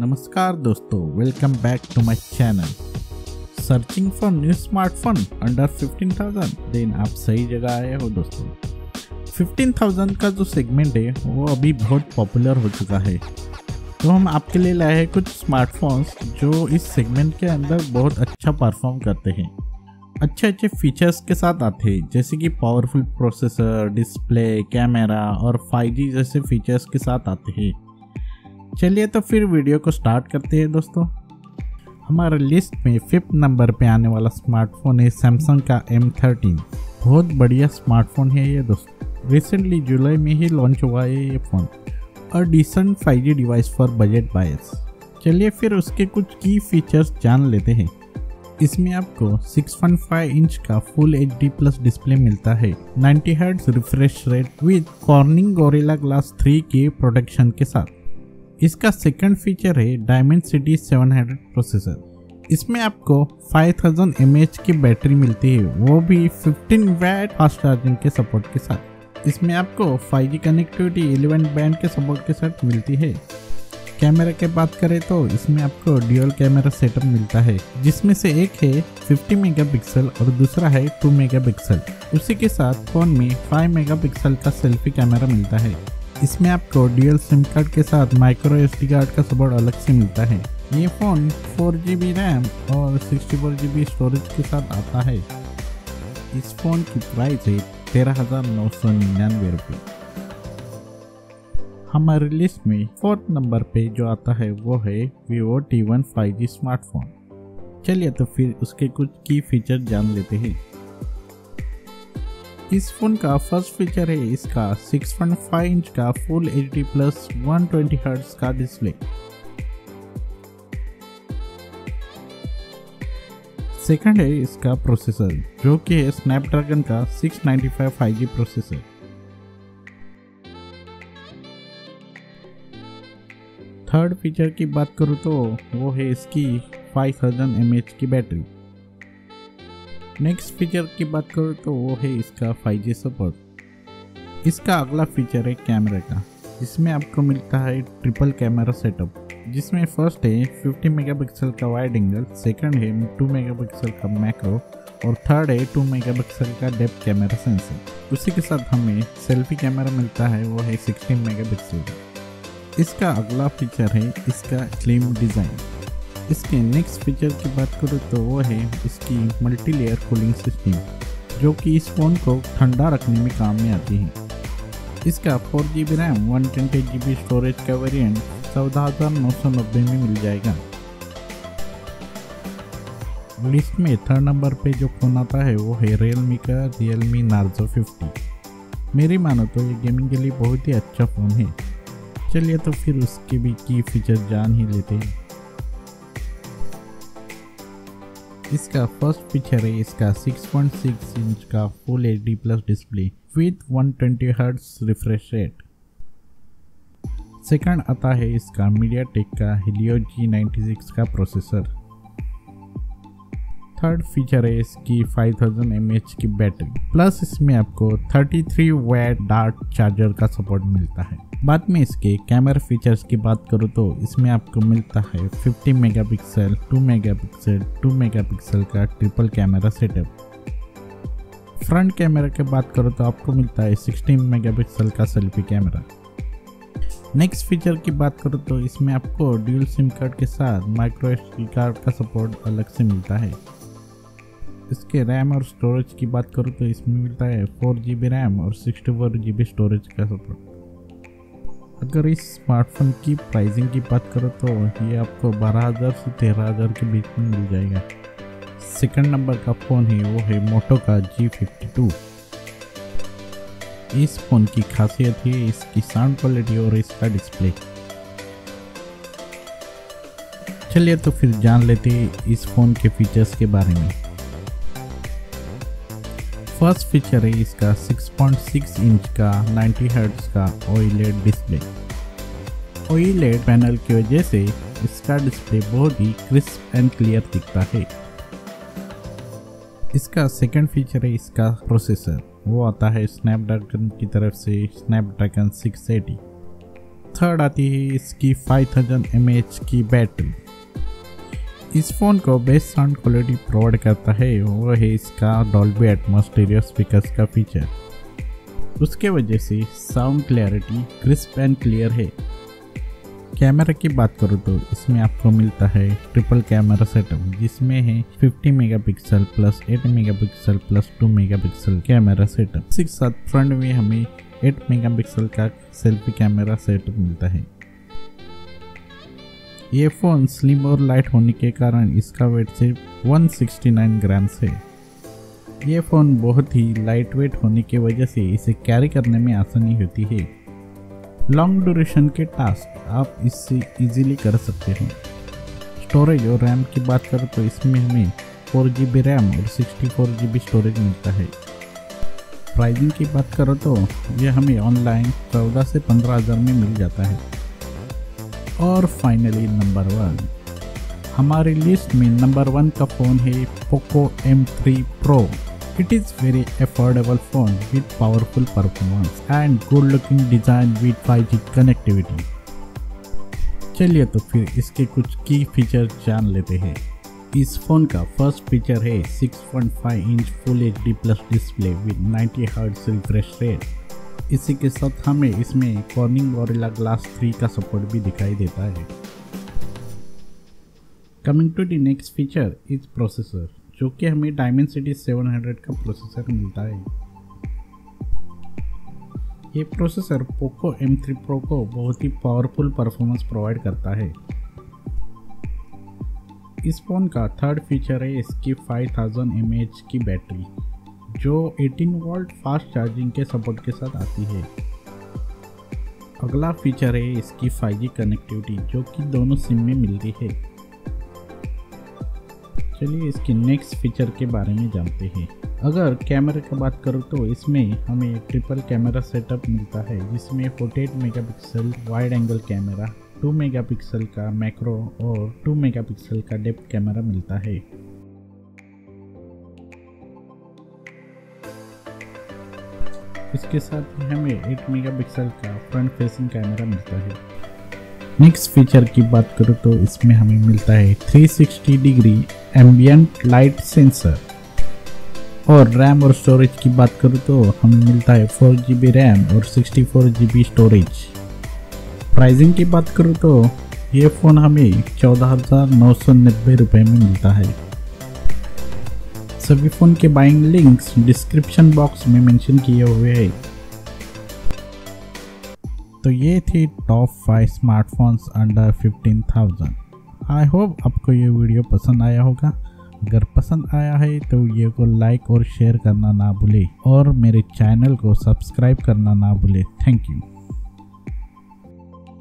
नमस्कार दोस्तों, welcome back to my channel. Searching for new smartphone under 15,000, then आप सही जगह आए हो दोस्तों। 15,000 का जो सेगमेंट है वो अभी बहुत पॉपुलर हो चुका है, तो हम आपके लिए लाए हैं कुछ स्मार्टफोन्स जो इस सेगमेंट के अंदर बहुत अच्छा परफॉर्म करते हैं, अच्छे अच्छे फीचर्स के साथ आते हैं, जैसे कि पावरफुल प्रोसेसर, डिस्प्ले, कैमरा और 5G जैसे फीचर्स के साथ आते हैं। चलिए तो फिर वीडियो को स्टार्ट करते हैं दोस्तों। हमारे लिस्ट में 5th नंबर पे आने वाला स्मार्टफोन है सैमसंग का M13। बहुत बढ़िया स्मार्टफोन है ये दोस्तों, रिसेंटली जुलाई में ही लॉन्च हुआ है ये फ़ोन और decent 5G device for budget buyers. चलिए फिर उसके कुछ की फीचर्स जान लेते हैं। इसमें आपको 6.5 इंच का फुल HD प्लस डिस्प्ले मिलता है, 90 hertz refresh rate with Corning Gorilla glass 3 के प्रोटेक्शन के साथ। इसका सेकंड फीचर है डायमेंसिटी 700 प्रोसेसर। इसमें आपको 5000 mAh की बैटरी मिलती है, वो भी 15 वाट फास्ट चार्जिंग के सपोर्ट के साथ। इसमें आपको 5G कनेक्टिविटी 11 बैंड के सपोर्ट के साथ मिलती है। कैमरा की बात करें तो इसमें आपको ड्यूअल कैमरा सेटअप मिलता है, जिसमें से एक है 50 मेगापिक्सल और दूसरा है 2 मेगापिक्सल। उसी के साथ फोन में 5 मेगापिक्सल का सेल्फी कैमरा मिलता है। इसमें आपको ड्यूअल सिम कार्ड के साथ माइक्रो SD कार्ड का सपोर्ट अलग से मिलता है। ये फ़ोन 4GB रैम और 64GB स्टोरेज के साथ आता है। इस फोन की प्राइस है 13,999 रुपये। हमारे लिस्ट में 4th नंबर पे जो आता है वो है Vivo T1 5G स्मार्टफोन। चलिए तो फिर उसके कुछ की फीचर जान लेते हैं। इस फोन का फर्स्ट फीचर है इसका 6.5 इंच का फुल HD प्लस 120 हर्ट्ज का डिस्प्ले। सेकंड है इसका प्रोसेसर जो कि है स्नैपड्रैगन का 695 5G प्रोसेसर। थर्ड फीचर की बात करूँ तो वो है इसकी 5000 mAh की बैटरी। नेक्स्ट फीचर की बात करूँ तो वो है इसका 5G सपोर्ट। इसका अगला फीचर है कैमरा का। इसमें आपको मिलता है ट्रिपल कैमरा सेटअप, जिसमें फर्स्ट है 50 मेगापिक्सल का वाइड एंगल, सेकंड है 2 मेगापिक्सल का मैक्रो और थर्ड है 2 मेगापिक्सल का डेप्थ कैमरा सेंसर। उसी के साथ हमें सेल्फी कैमरा मिलता है, वो है 16 मेगापिक्सल। इसका अगला फीचर है इसका स्लिम डिज़ाइन। इसके नेक्स्ट फीचर की बात करूँ तो वो है इसकी मल्टी लेयर कूलिंग सिस्टम, जो कि इस फ़ोन को ठंडा रखने में काम में आती है। इसका 4GB रैम 128GB स्टोरेज का वेरिएंट 14,990 में मिल जाएगा। लिस्ट में 3rd नंबर पे जो फ़ोन आता है वो है रियलमी का रियलमी नार्जो 50। मेरी मानो तो ये गेमिंग के लिए बहुत ही अच्छा फ़ोन है। चलिए तो फिर उसके भी की फीचर जान ही लेते हैं। इसका फर्स्ट फीचर है इसका 6.6 इंच का full HD plus display with 120 hertz refresh rate. Second आता है इसका MediaTek का Helio G96 का प्रोसेसर। थर्ड फीचर है इसकी 5000 mAh की बैटरी प्लस इसमें आपको 33 वाट डार्ट चार्जर का सपोर्ट मिलता है। बाद में इसके कैमरा फीचर्स की बात करूँ तो इसमें आपको मिलता है 50 मेगापिक्सल, 2 मेगापिक्सल, 2 मेगापिक्सल का triple camera setup. Front camera की बात करूँ तो आपको मिलता है 16 मेगापिक्सल का सेल्फी कैमरा। नेक्स्ट फीचर की बात करूँ तो इसमें आपको ड्यूल सिम कार्ड के साथ माइक्रो SD कार्ड का सपोर्ट अलग से मिलता है। इसके रैम और स्टोरेज की बात करूँ तो इसमें मिलता है 4GB रैम और 64GB स्टोरेज का सपोर्ट। अगर इस स्मार्टफोन की प्राइसिंग की बात करो तो ये आपको 12,000 से 13,000 के बीच में मिल जाएगा। सेकंड नंबर का फ़ोन है वो है मोटो का G52। इस फ़ोन की खासियत है इसकी साउंड क्वालिटी और इसका डिस्प्ले। चलिए तो फिर जान लेते हैं इस फ़ोन के फीचर्स के बारे में। फर्स्ट फीचर है इसका 6.6 इंच का 90 हर्ट्ज का OLED डिस्प्ले। OLED पैनल की वजह से इसका डिस्प्ले बहुत ही क्रिस्प एंड क्लियर दिखता है। इसका सेकंड फीचर है इसका प्रोसेसर, वो आता है स्नैपड्रैगन की तरफ से स्नैपड्रैगन 680। थर्ड आती है इसकी 5000 mAh की बैटरी। इस फ़ोन को बेस्ट साउंड क्वालिटी प्रोवाइड करता है, वो है इसका डॉल्बी एटमॉस स्टीरियो स्पीकर्स का फीचर। उसके वजह से sound clarity crisp and clear है। कैमरा की बात करूँ तो इसमें आपको मिलता है ट्रिपल कैमरा सेटअप, जिसमें है 50 megapixel plus 8 megapixel plus 2 megapixel camera setup. इसके साथ फ्रंट में हमें 8 मेगापिक्सल का सेल्फी कैमरा सेटअप मिलता है। ये फ़ोन स्लिम और लाइट होने के कारण इसका वेट सिर्फ 169 ग्राम्स है। ये फ़ोन बहुत ही लाइट वेट होने की वजह से इसे कैरी करने में आसानी होती है। लॉन्ग ड्यूरेशन के टास्क आप इससे इजीली कर सकते हैं। स्टोरेज और रैम की बात करें तो इसमें हमें 4GB रैम और 64GB स्टोरेज मिलता है। प्राइसिंग की बात करो तो यह हमें ऑनलाइन 14 से 15 हज़ार में मिल जाता है। और फाइनली नंबर 1, हमारी लिस्ट में नंबर 1 का फ़ोन है Poco M3 Pro। It is very affordable phone with powerful performance and good looking design with 5G connectivity। चलिए तो फिर इसके कुछ की फीचर जान लेते हैं। इस फ़ोन का फर्स्ट फीचर है 6.5 inch full HD plus display with 90 hertz refresh rate. इसी के साथ हमें इसमें कॉर्निंग गोरिल्ला ग्लास 3 का सपोर्ट भी दिखाई देता है। Coming to the next feature is processor, जो कि हमें डायमेंसिटी 700 का प्रोसेसर मिलता है। ये प्रोसेसर पोको M3 Pro को बहुत ही पावरफुल परफॉर्मेंस प्रोवाइड करता है। इस फ़ोन का थर्ड फीचर है इसकी 5000 mAh की बैटरी, जो 18 वोल्ट फास्ट चार्जिंग के सपोर्ट के साथ आती है। अगला फीचर है इसकी 5G कनेक्टिविटी, जो कि दोनों सिम में मिलती है। चलिए इसके नेक्स्ट फीचर के बारे में जानते हैं। अगर कैमरे की बात करूँ तो इसमें हमें ट्रिपल कैमरा सेटअप मिलता है, जिसमें 48 megapixel wide angle camera, 2 megapixel का मैक्रो और 2 मेगापिक्सल का डेप्थ कैमरा मिलता है। इसके साथ ही हमें 8 मेगापिक्सल का फ्रंट फेसिंग कैमरा मिलता है। नेक्स्ट फीचर की बात करूँ तो इसमें हमें मिलता है 360 डिग्री एम्बियंट लाइट सेंसर। और रैम और स्टोरेज की बात करूँ तो हमें मिलता है 4GB रैम और 64GB स्टोरेज। प्राइसिंग की बात करूँ तो ये फ़ोन हमें 14,990 रुपये में मिलता है। सभी फ़ोन के बाइंग लिंक्स डिस्क्रिप्शन बॉक्स में मेंशन किए हुए हैं। तो ये थी top 5 smartphones under 15,000। I hope आपको ये वीडियो पसंद आया होगा। अगर पसंद आया है तो ये को लाइक और शेयर करना ना भूलें और मेरे चैनल को सब्सक्राइब करना ना भूलें। Thank you.